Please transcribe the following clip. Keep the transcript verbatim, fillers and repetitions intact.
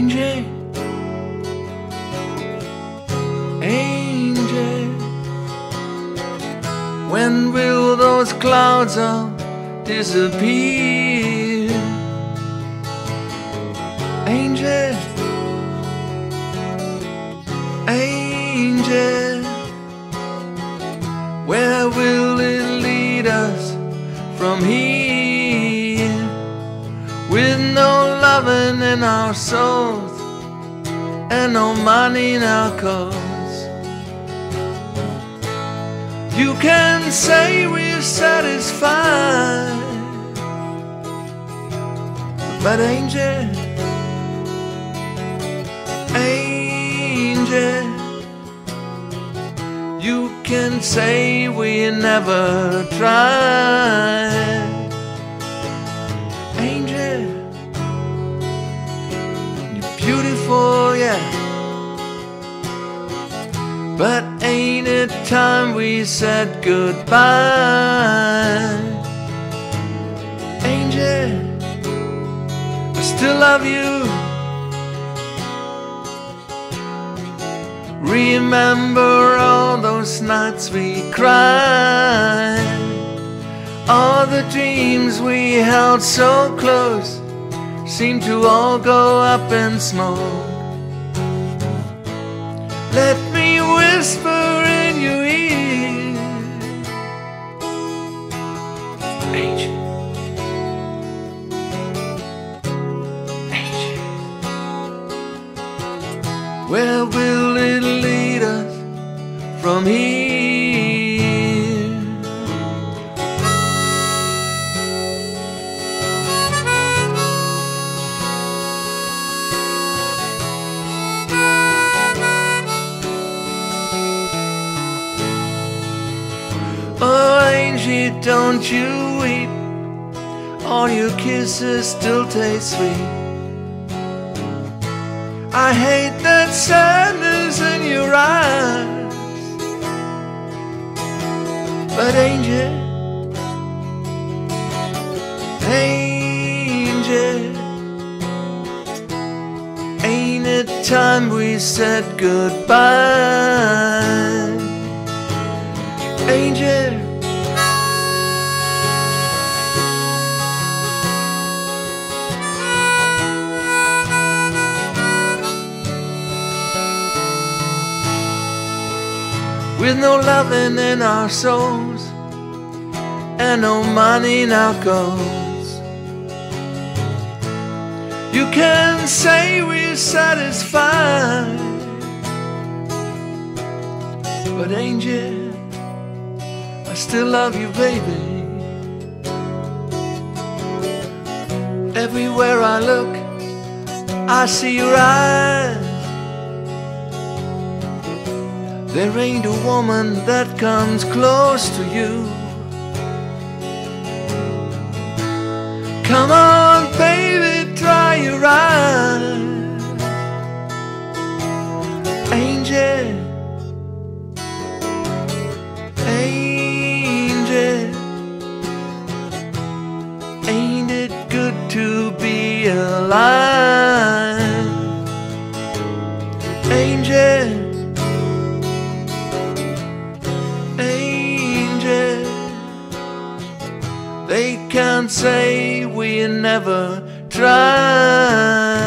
Angie, Angie, when will those clouds all disappear? Angie, Angie, where will it lead us from here? With no loving in our souls and no money in our cause, you can say we're satisfied, but Angel, Angel, you can say we never tried. Beautiful, yeah. But ain't it time we said goodbye? Angel, I still love you. Remember all those nights we cried, all the dreams we held so close seem to all go up in smoke. Let me whisper in your ear, Angie, Angie, where will it lead us from here? Angie, don't you weep, all your kisses still taste sweet. I hate that sadness in your eyes, but Angie, Angie, ain't it time we said goodbye? Angel, with no loving in our souls and no money in our goals, you can say we're satisfied, but Angel, I still love you, baby. Everywhere I look, I see your eyes. There ain't a woman that comes close to you. Come on, baby, dry your eyes. Angel, Angel, ain't it good to be alive? Angel, they can't say we never tried.